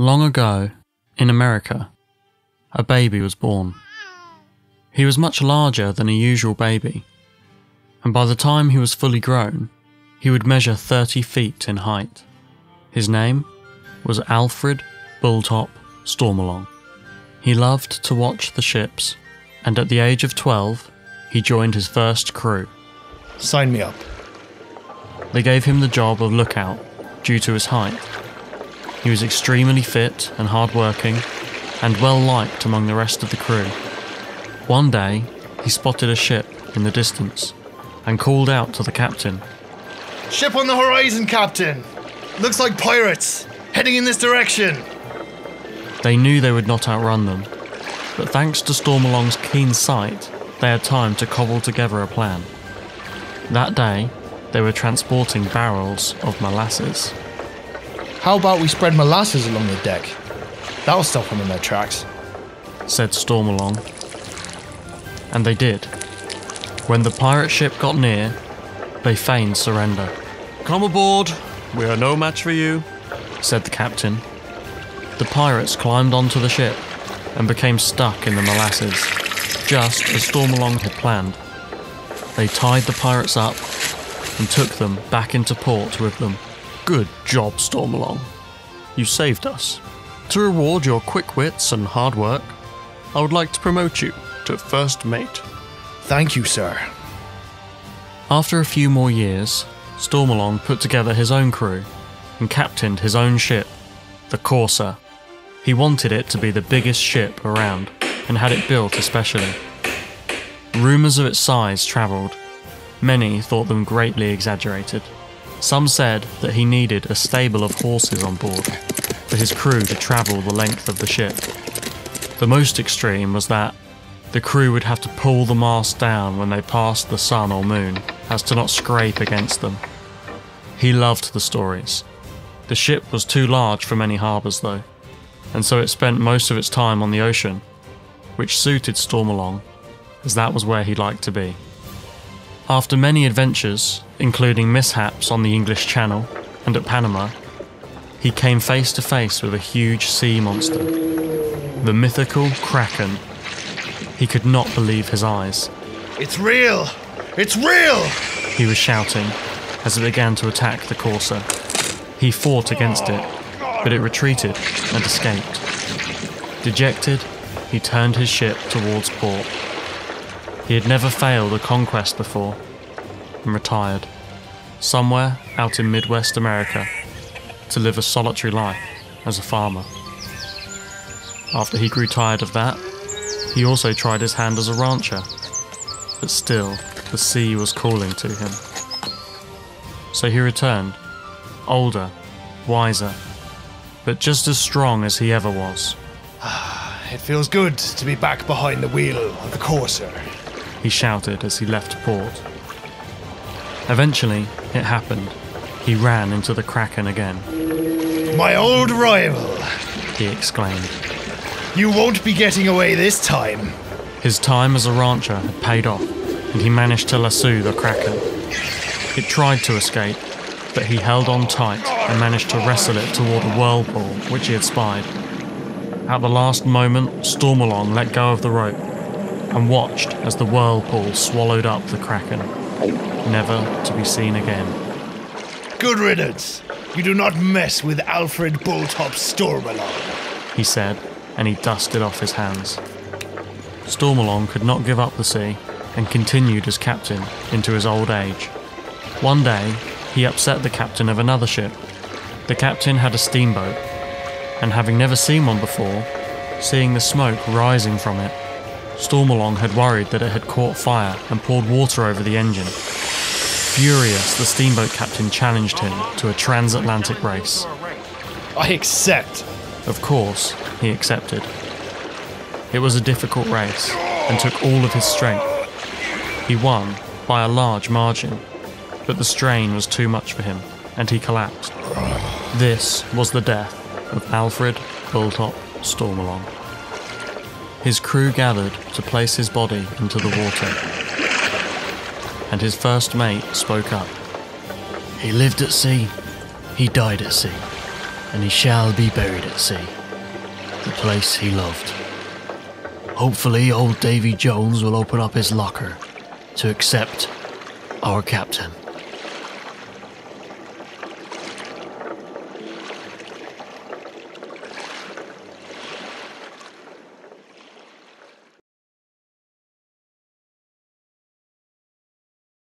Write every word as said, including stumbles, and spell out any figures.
Long ago, in America, a baby was born. He was much larger than a usual baby, and by the time he was fully grown, he would measure thirty feet in height. His name was Alfred Bulltop Stormalong. He loved to watch the ships, and at the age of twelve, he joined his first crew. Sign me up. They gave him the job of lookout due to his height. He was extremely fit and hard-working, and well-liked among the rest of the crew. One day, he spotted a ship in the distance, and called out to the captain. "Ship on the horizon, Captain! Looks like pirates, heading in this direction!" They knew they would not outrun them, but thanks to Stormalong's keen sight, they had time to cobble together a plan. That day, they were transporting barrels of molasses. "How about we spread molasses along the deck? That'll stop them in their tracks," said Stormalong. And they did. When the pirate ship got near, they feigned surrender. "Come aboard, we are no match for you," said the captain. The pirates climbed onto the ship and became stuck in the molasses, just as Stormalong had planned. They tied the pirates up and took them back into port with them. "Good job, Stormalong. You saved us. To reward your quick wits and hard work, I would like to promote you to first mate." "Thank you, sir." After a few more years, Stormalong put together his own crew and captained his own ship, the Corsair. He wanted it to be the biggest ship around and had it built especially. Rumours of its size travelled. Many thought them greatly exaggerated. Some said that he needed a stable of horses on board for his crew to travel the length of the ship. The most extreme was that the crew would have to pull the mast down when they passed the sun or moon, as to not scrape against them. He loved the stories. The ship was too large for many harbours though, and so it spent most of its time on the ocean, which suited Stormalong, as that was where he liked to be. After many adventures, including mishaps on the English Channel and at Panama, he came face to face with a huge sea monster, the mythical Kraken. He could not believe his eyes. "It's real! It's real!" he was shouting as it began to attack the Corsair. He fought against it, but it retreated and escaped. Dejected, he turned his ship towards port. He had never failed a conquest before, and retired, somewhere out in Midwest America, to live a solitary life as a farmer. After he grew tired of that, he also tried his hand as a rancher, but still the sea was calling to him. So he returned, older, wiser, but just as strong as he ever was. "It feels good to be back behind the wheel of the Corsair," he shouted as he left port. Eventually, it happened. He ran into the Kraken again. "My old rival!" he exclaimed. "You won't be getting away this time!" His time as a rancher had paid off, and he managed to lasso the Kraken. It tried to escape, but he held on tight and managed to wrestle it toward a whirlpool which he had spied. At the last moment, Stormalong let go of the rope and watched as the whirlpool swallowed up the Kraken, never to be seen again. "Good riddance! You do not mess with Alfred Bulltop Stormalong," he said, and he dusted off his hands. Stormalong could not give up the sea and continued as captain into his old age. One day, he upset the captain of another ship. The captain had a steamboat, and having never seen one before, seeing the smoke rising from it, Stormalong had worried that it had caught fire and poured water over the engine. Furious, the steamboat captain challenged him to a transatlantic race. "I accept." Of course, he accepted. It was a difficult race and took all of his strength. He won by a large margin, but the strain was too much for him and he collapsed. This was the death of Alfred Bulltop Stormalong. His crew gathered to place his body into the water, and his first mate spoke up. "He lived at sea, he died at sea. and he shall be buried at sea, the place he loved. Hopefully old Davy Jones will open up his locker to accept our captain.